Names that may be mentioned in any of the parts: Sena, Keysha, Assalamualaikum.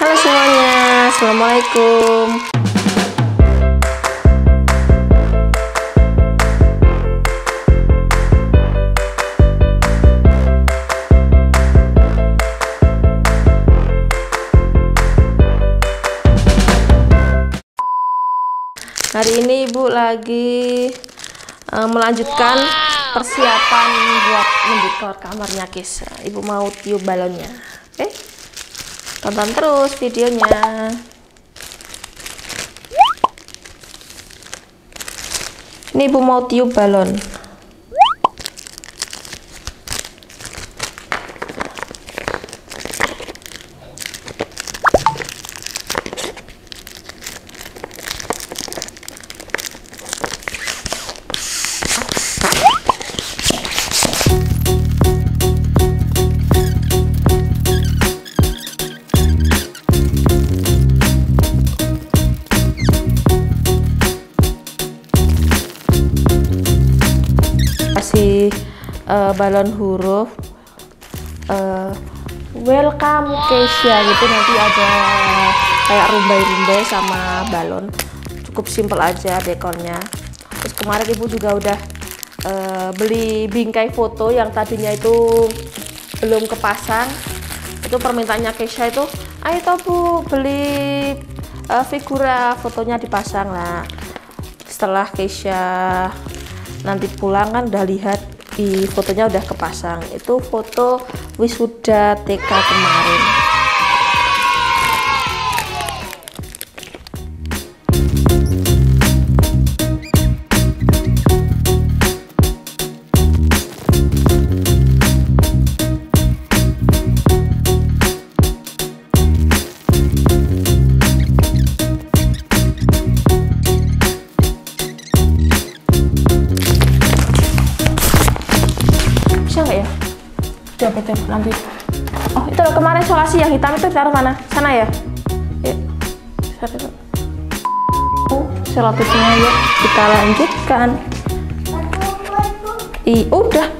Halo semuanya, Assalamualaikum. Hari ini Ibu lagi melanjutkan persiapan buat mendekor kamarnya Keysha. Ibu mau tiup balonnya. Oke. Tonton terus videonya. Ini Ibu mau tiup balon. Balon huruf welcome Keysha gitu, nanti ada kayak rumbai-rumbai sama balon. Cukup simple aja dekornya. Terus kemarin Ibu juga udah beli bingkai foto yang tadinya itu belum kepasang. Itu permintaannya Keysha itu, ayo toh Bu beli figura fotonya dipasang lah. Setelah Keysha nanti pulang kan udah lihat di fotonya udah kepasang, itu foto wisuda TK kemarin. Nanti. Oh, itu loh, kemarin solasi yang hitam itu taruh mana? Sana ya? Yuk. Selotipnya yuk. Kita lanjutkan. Ih, udah.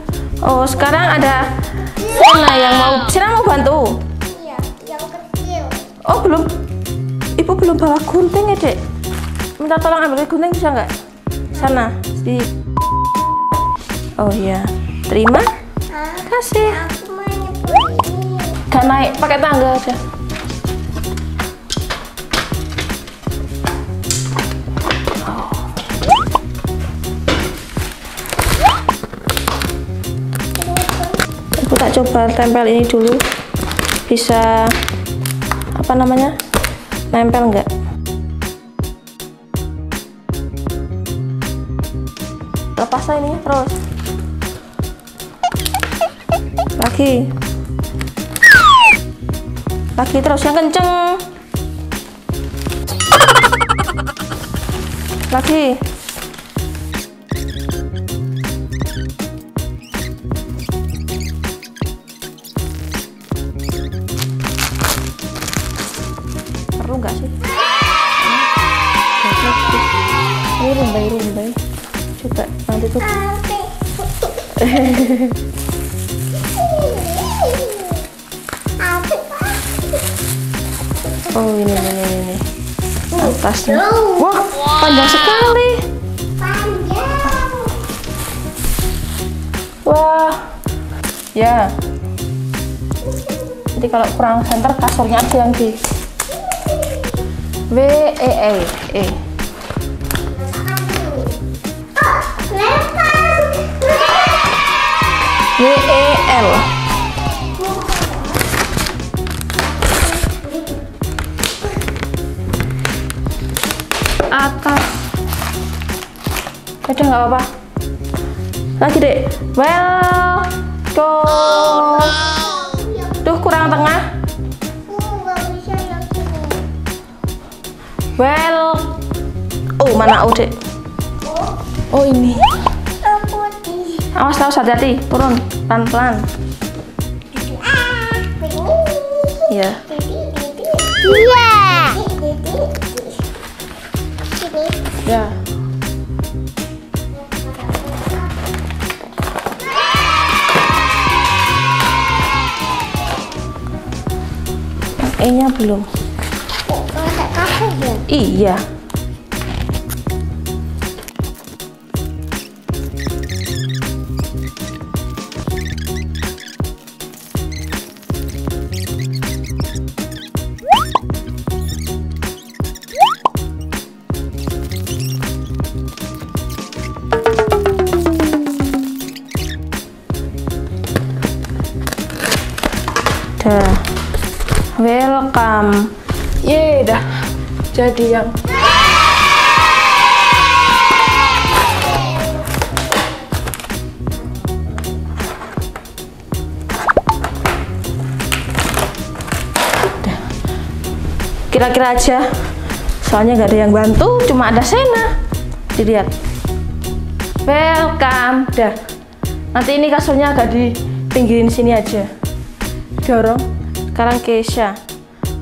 Oh, sekarang ada Sena yang mau. Sena mau bantu? Iya, yang kecil. Oh, belum. Ibu belum bawa gunting ya, Dek. Minta tolong ambil gunting bisa nggak? Sana. Di. Oh iya. Terima kasih. Gak naik, pakai tangga aja. Oh. Aku tak coba tempel ini dulu. Bisa apa namanya? Nempel nggak? Lepas ini terus. Lagi terus, yang kenceng. Lagi. Perlu nggak sih? Ini rumbai-rumbai. Coba nanti tuh. Oh ini. Atasnya. Wah, panjang sekali. Panjang. Wah. Ya. Jadi kalau kurang center kasurnya aja yang di W E. W E L. Atas. Udah nggak apa-apa. Lagi Dek. Welcome. Tuh kurang tengah. Oh mana O Dek? Oh ini. Awas tahu hati-hati turun pelan-pelan. Ya. Ya. E-nya belum. home. Iya. Dah. Welcome. Yeay, dah jadi yang kira-kira aja, soalnya gak ada yang bantu, cuma ada Sena. Dilihat, welcome. Dah, nanti ini kasurnya agak di pinggirin sini aja. Dorong. Sekarang Keysha,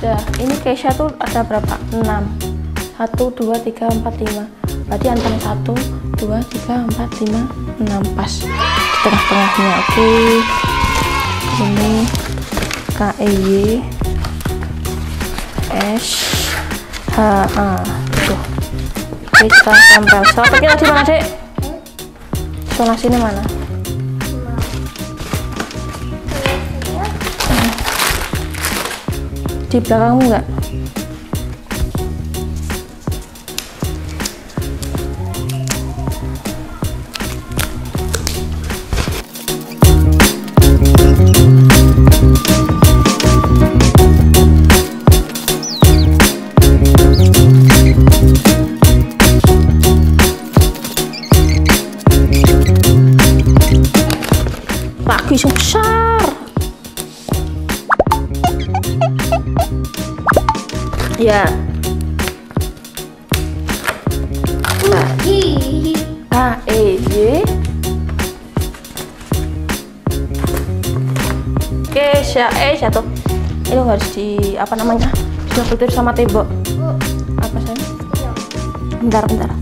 Dah, ini Keysha tuh ada berapa? 6. 1 2 3 4 5. Berarti antara 1 2 3 4 5 6 pas. Di tengah-tengahnya. Oke. Ini K E Y S H A. Tuh. Kita tempel. Soalnya kita di mana, Dek? Soalnya sini mana? Di belakangmu enggak? Lagi besar. Ya. A E Y. Keysha, jatuh. Itu harus di apa namanya? Sudah putus sama tembok. Apa sih? Bentar. Aduh.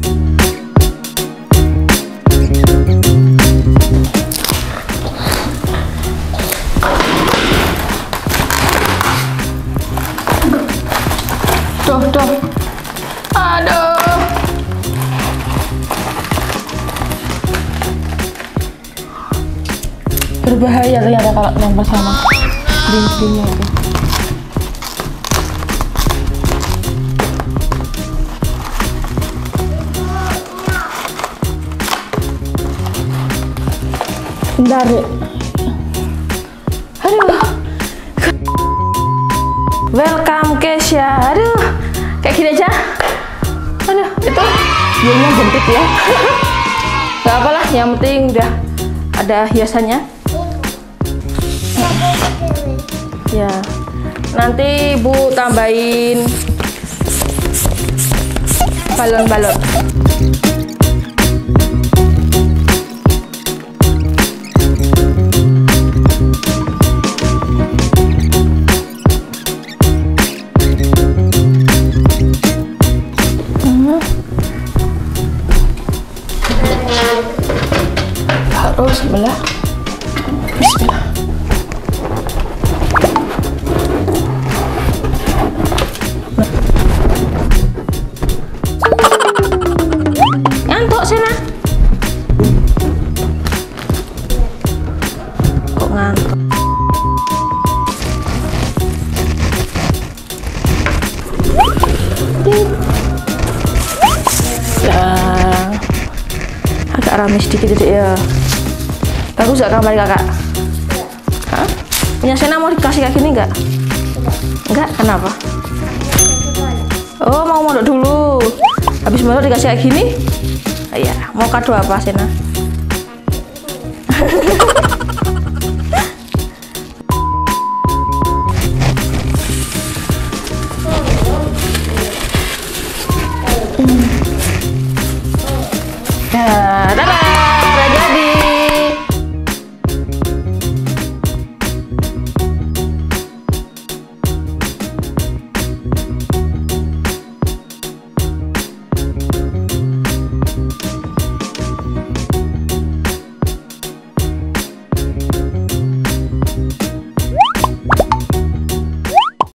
Berbahaya ternyata kalau lempar sama dindingnya. Bentar, Dek. Aduh. Welcome Keysha. Aduh. Kayak gini aja. Aduh, itu biayanya jentik ya. Gak apalah, yang penting udah ada hiasannya. Ya, nanti Bu tambahin balon-balon. Bismillah. Bismillah. Ngantuk Sena. Kok ngantuk? Nah, agak rame sedikit ya. Bagus gak kamar kakak? Enggak. Hah? Punya Sena mau dikasih kayak gini gak? Enggak. Kenapa? Oh, mau mondok dulu. Habis mondok dikasih kayak gini? Oh, iya. Mau kado apa Sena?